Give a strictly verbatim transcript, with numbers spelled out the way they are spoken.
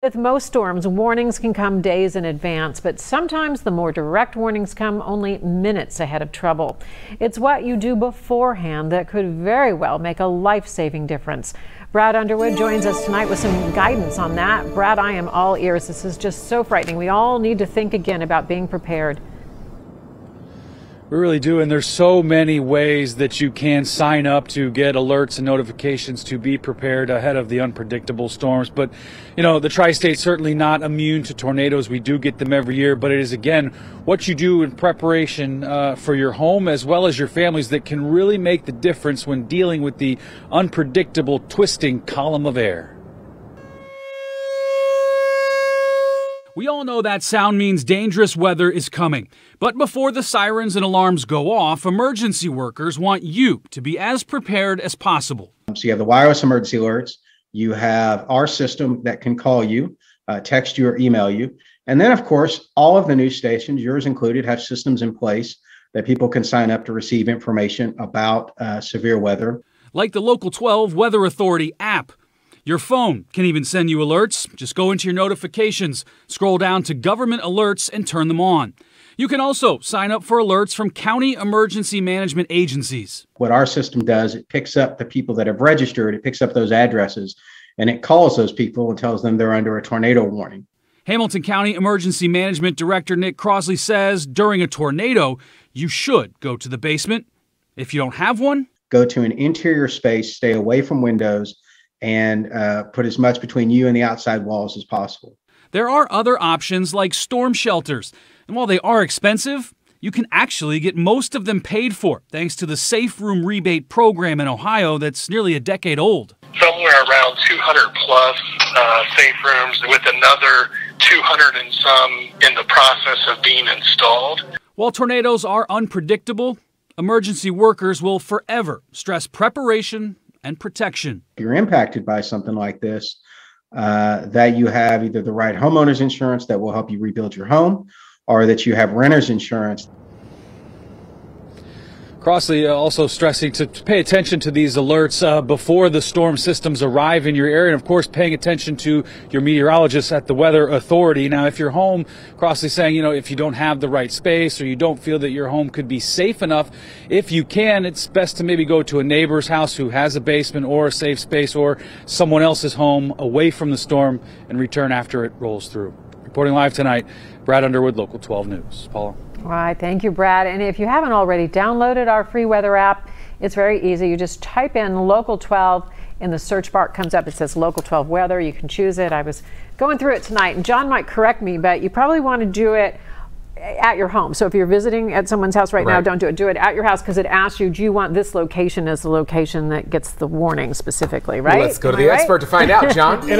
With most storms, warnings can come days in advance, but sometimes the more direct warnings come only minutes ahead of trouble. It's what you do beforehand that could very well make a life-saving difference. Brad Underwood joins us tonight with some guidance on that. Brad, I am all ears. This is just so frightening. We all need to think again about being prepared. We really do, and there's so many ways that you can sign up to get alerts and notifications to be prepared ahead of the unpredictable storms. But, you know, the tri-state's certainly not immune to tornadoes. We do get them every year, but it is, again, what you do in preparation uh, for your home as well as your families that can really make the difference when dealing with the unpredictable twisting column of air. We all know that sound means dangerous weather is coming. But before the sirens and alarms go off, emergency workers want you to be as prepared as possible. So you have the wireless emergency alerts. You have our system that can call you, uh, text you, or email you. And then, of course, all of the news stations, yours included, have systems in place that people can sign up to receive information about uh, severe weather. Like the Local twelve Weather Authority app. Your phone can even send you alerts. Just go into your notifications, scroll down to government alerts, and turn them on. You can also sign up for alerts from county emergency management agencies. What our system does, it picks up the people that have registered, it picks up those addresses, and it calls those people and tells them they're under a tornado warning. Hamilton County Emergency Management Director Nick Crossley says during a tornado, you should go to the basement. If you don't have one, go to an interior space, stay away from windows, and uh, put as much between you and the outside walls as possible. There are other options like storm shelters, and while they are expensive, you can actually get most of them paid for thanks to the Safe Room Rebate program in Ohio that's nearly a decade old. Somewhere around two hundred plus uh, safe rooms, with another two hundred and some in the process of being installed. While tornadoes are unpredictable, emergency workers will forever stress preparation and protection. If you're impacted by something like this, uh, that you have either the right homeowner's insurance that will help you rebuild your home, or that you have renter's insurance. Crossley also stressing to pay attention to these alerts uh, before the storm systems arrive in your area, and of course paying attention to your meteorologists at the Weather Authority. Now, if your home, Crossley saying, you know, if you don't have the right space or you don't feel that your home could be safe enough, if you can, it's best to maybe go to a neighbor's house who has a basement or a safe space, or someone else's home away from the storm, and return after it rolls through. Reporting live tonight, Brad Underwood, Local twelve News. Paula. All right, thank you, Brad. And if you haven't already downloaded our free weather app, it's very easy. You just type in Local twelve in the search bar. It comes up. It says Local twelve Weather. You can choose it. I was going through it tonight, and John might correct me, but you probably want to do it at your home. So if you're visiting at someone's house right, right. now, don't do it. Do it at your house, because it asks you, do you want this location as the location that gets the warning specifically, right? Well, let's go Am to the I expert right? to find out, John.